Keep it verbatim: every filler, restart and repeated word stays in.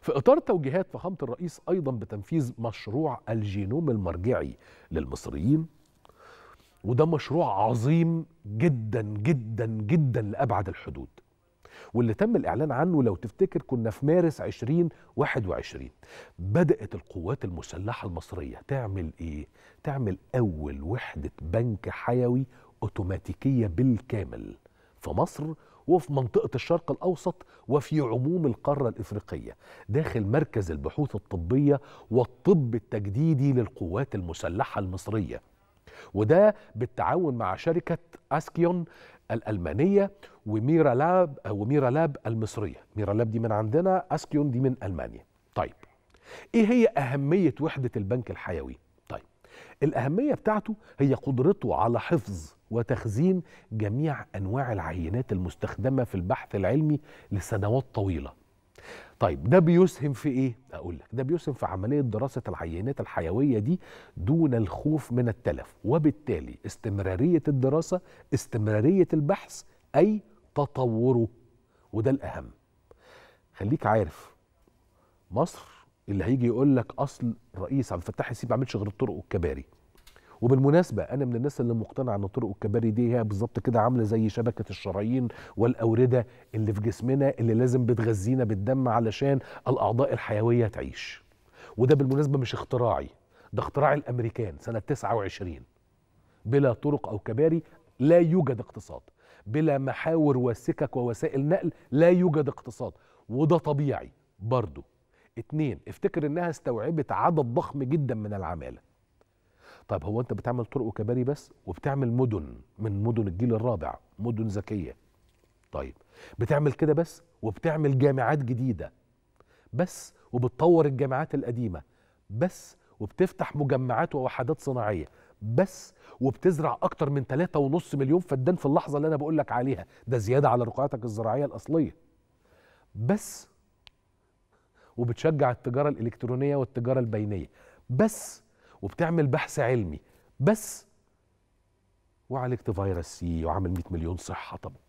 في إطار توجيهات فخامة الرئيس أيضا بتنفيذ مشروع الجينوم المرجعي للمصريين، وده مشروع عظيم جدا جدا جدا لأبعد الحدود، واللي تم الإعلان عنه لو تفتكر كنا في مارس ألفين وواحد وعشرين. بدأت القوات المسلحة المصرية تعمل إيه؟ تعمل أول وحدة بنك حيوي أوتوماتيكية بالكامل في مصر وفي منطقة الشرق الأوسط وفي عموم القارة الإفريقية، داخل مركز البحوث الطبية والطب التجديدي للقوات المسلحة المصرية، وده بالتعاون مع شركة أسكيون الألمانية وميرالاب وميرالاب المصرية. ميرالاب دي من عندنا، أسكيون دي من ألمانيا. طيب إيه هي أهمية وحدة البنك الحيوي؟ طيب الأهمية بتاعته هي قدرته على حفظ وتخزين جميع أنواع العينات المستخدمة في البحث العلمي لسنوات طويلة. طيب ده بيسهم في إيه؟ أقول لك ده بيسهم في عملية دراسة العينات الحيوية دي دون الخوف من التلف، وبالتالي استمرارية الدراسة، استمرارية البحث، أي تطوره، وده الأهم. خليك عارف مصر اللي هيجي يقول لك أصل الرئيس عبد الفتاح السيسي ما عملش غير الطرق والكباري، وبالمناسبة أنا من الناس اللي مقتنع أن طرق الكباري دي هي بالظبط كده عاملة زي شبكة الشرايين والأوردة اللي في جسمنا اللي لازم بتغذينا بالدم علشان الأعضاء الحيوية تعيش. وده بالمناسبة مش اختراعي، ده اختراع الأمريكان سنة تسعة وعشرين. بلا طرق أو كباري لا يوجد اقتصاد، بلا محاور وسكك ووسائل نقل لا يوجد اقتصاد، وده طبيعي برضو. اتنين، افتكر أنها استوعبت عدد ضخم جدا من العمالة. طيب هو انت بتعمل طرق وكباري بس؟ وبتعمل مدن من مدن الجيل الرابع، مدن ذكيه. طيب بتعمل كده بس؟ وبتعمل جامعات جديده بس؟ وبتطور الجامعات القديمه بس؟ وبتفتح مجمعات ووحدات صناعيه بس؟ وبتزرع اكتر من ثلاثة ونص مليون فدان في اللحظه اللي انا بقول لك عليها، ده زياده على رقعتك الزراعيه الاصليه بس؟ وبتشجع التجاره الالكترونيه والتجاره البينيه بس؟ وبتعمل بحث علمي بس؟ وعالجت فيروس سي وعامل مئة مليون صحة. طب